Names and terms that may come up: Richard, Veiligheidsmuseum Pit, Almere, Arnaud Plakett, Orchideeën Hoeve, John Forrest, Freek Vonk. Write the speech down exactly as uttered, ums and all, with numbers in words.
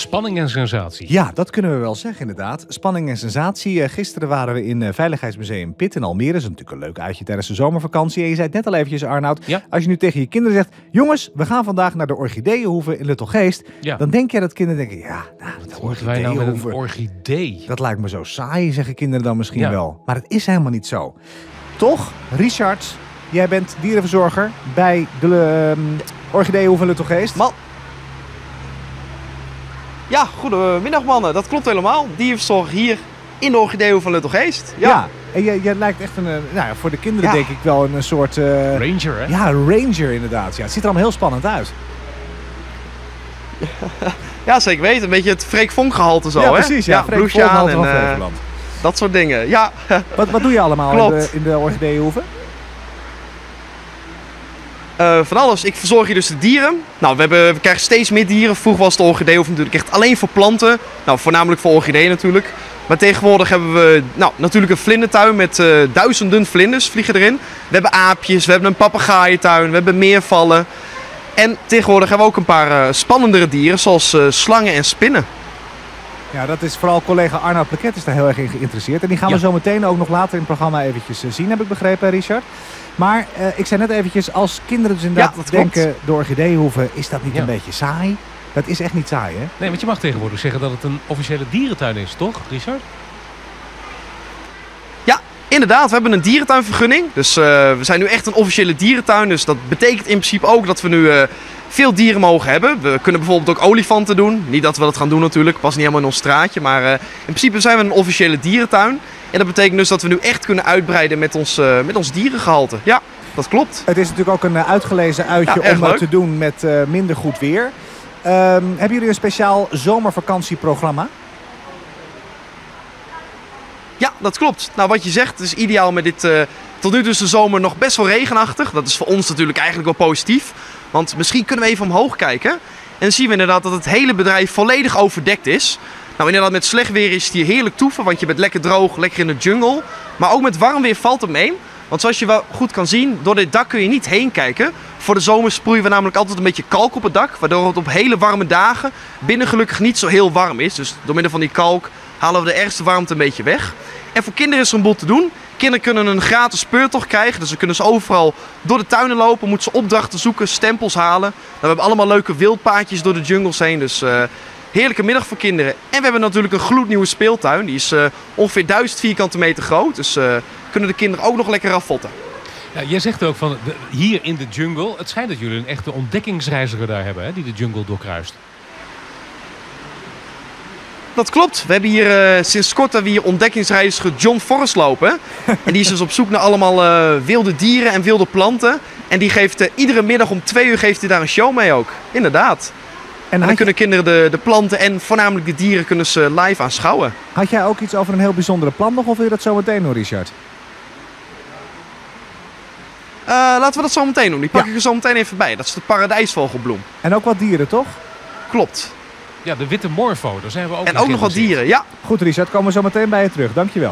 Spanning en sensatie. Ja, dat kunnen we wel zeggen inderdaad. Spanning en sensatie. Gisteren waren we in Veiligheidsmuseum Pit in Almere. Dat is natuurlijk een leuk uitje tijdens de zomervakantie. En je zei het net al eventjes, Arnoud. Ja. Als je nu tegen je kinderen zegt... jongens, we gaan vandaag naar de Orchideeën Hoeve in Luttelgeest. Ja. Dan denk jij dat kinderen denken... ja, nou, dat Orchideeën nou met een orchidee. Dat lijkt me zo saai, zeggen kinderen dan misschien ja. wel. Maar dat is helemaal niet zo. Toch, Richard... jij bent dierenverzorger bij de uh, Orchideeën Hoeve in Luttelgeest. Man. Ja, goedemiddag mannen. Dat klopt helemaal. Dierenverzorger hier in de Orchideeën Hoeve in Luttelgeest. Ja. ja, en jij, jij lijkt echt een, nou ja, voor de kinderen ja. denk ik wel een soort... Uh, ranger, hè? Ja, ranger inderdaad. Ja, het ziet er allemaal heel spannend uit. Ja, zeker weten. Een beetje het Freek Vonk gehalte zo, ja, hè? Precies, ja, ja, Freek Vonk gehalte van Flevoland. Uh, dat soort dingen, ja. Wat, wat doe je allemaal klopt. in de, in de Orchideeën Hoeve? Uh, van alles. Ik verzorg hier dus de dieren. Nou, we, hebben, we krijgen steeds meer dieren. Vroeger was de orchidee of natuurlijk echt alleen voor planten. Nou, voornamelijk voor orchideeën natuurlijk. Maar tegenwoordig hebben we nou, natuurlijk een vlindertuin met uh, duizenden vlinders vliegen erin. We hebben aapjes, we hebben een papegaaientuin, we hebben meervallen. En tegenwoordig hebben we ook een paar uh, spannendere dieren zoals uh, slangen en spinnen. Ja, dat is vooral collega Arnaud Plakett is daar heel erg in geïnteresseerd. En die gaan ja. we zo meteen ook nog later in het programma eventjes zien, heb ik begrepen, Richard. Maar uh, ik zei net eventjes, als kinderen dus inderdaad ja, denken de Orchideeën Hoeve, is dat niet ja. een beetje saai? Dat is echt niet saai, hè? Nee, want je mag tegenwoordig zeggen dat het een officiële dierentuin is, toch, Richard? Ja, inderdaad. We hebben een dierentuinvergunning. Dus uh, we zijn nu echt een officiële dierentuin. Dus dat betekent in principe ook dat we nu... Uh, veel dieren mogen hebben. We kunnen bijvoorbeeld ook olifanten doen. Niet dat we dat gaan doen natuurlijk, pas niet helemaal in ons straatje. Maar uh, in principe zijn we een officiële dierentuin. En dat betekent dus dat we nu echt kunnen uitbreiden met ons, uh, met ons dierengehalte. Ja, dat klopt. Het is natuurlijk ook een uitgelezen uitje ja, om leuk. te doen met uh, minder goed weer. Um, hebben jullie een speciaal zomervakantieprogramma? Ja, dat klopt. Nou, wat je zegt, het is ideaal met dit... Uh, tot nu toe is de zomer nog best wel regenachtig. Dat is voor ons natuurlijk eigenlijk wel positief. Want misschien kunnen we even omhoog kijken. En dan zien we inderdaad dat het hele bedrijf volledig overdekt is. Nou, inderdaad met slecht weer is het hier heerlijk toeven. Want je bent lekker droog, lekker in de jungle. Maar ook met warm weer valt het mee. Want zoals je wel goed kan zien, door dit dak kun je niet heen kijken. Voor de zomer sproeien we namelijk altijd een beetje kalk op het dak. Waardoor het op hele warme dagen binnen gelukkig niet zo heel warm is. Dus door middel van die kalk halen we de ergste warmte een beetje weg. En voor kinderen is er een boel te doen. Kinderen kunnen een gratis speurtocht krijgen. Dus dan kunnen ze overal door de tuinen lopen. Moeten ze opdrachten zoeken, stempels halen. Nou, we hebben allemaal leuke wildpaadjes door de jungles heen. Dus uh, heerlijke middag voor kinderen. En we hebben natuurlijk een gloednieuwe speeltuin. Die is uh, ongeveer duizend vierkante meter groot. Dus uh, kunnen de kinderen ook nog lekker afvotten. Ja, jij zegt ook van hier in de jungle. Het schijnt dat jullie een echte ontdekkingsreiziger daar hebben. Hè, die de jungle doorkruist. Dat klopt. We hebben hier uh, sinds kort hebben we hier ontdekkingsreiziger John Forrest lopen. En die is dus op zoek naar allemaal uh, wilde dieren en wilde planten. En die geeft uh, iedere middag om twee uur geeft hij daar een show mee ook. Inderdaad. En, en dan je... kunnen kinderen de, de planten en voornamelijk de dieren kunnen ze live aanschouwen. Had jij ook iets over een heel bijzondere plant nog of wil je dat zo meteen doen, Richard? Uh, laten we dat zo meteen doen. Die pak ja. ik er zo meteen even bij. Dat is de paradijsvogelbloem. En ook wat dieren, toch? Klopt. Ja, de witte morfo, daar zijn we ook. En ook nog wat dieren, ja. Goed, Richard, komen we zo meteen bij je terug. Dankjewel.